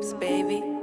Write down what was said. vibes, baby.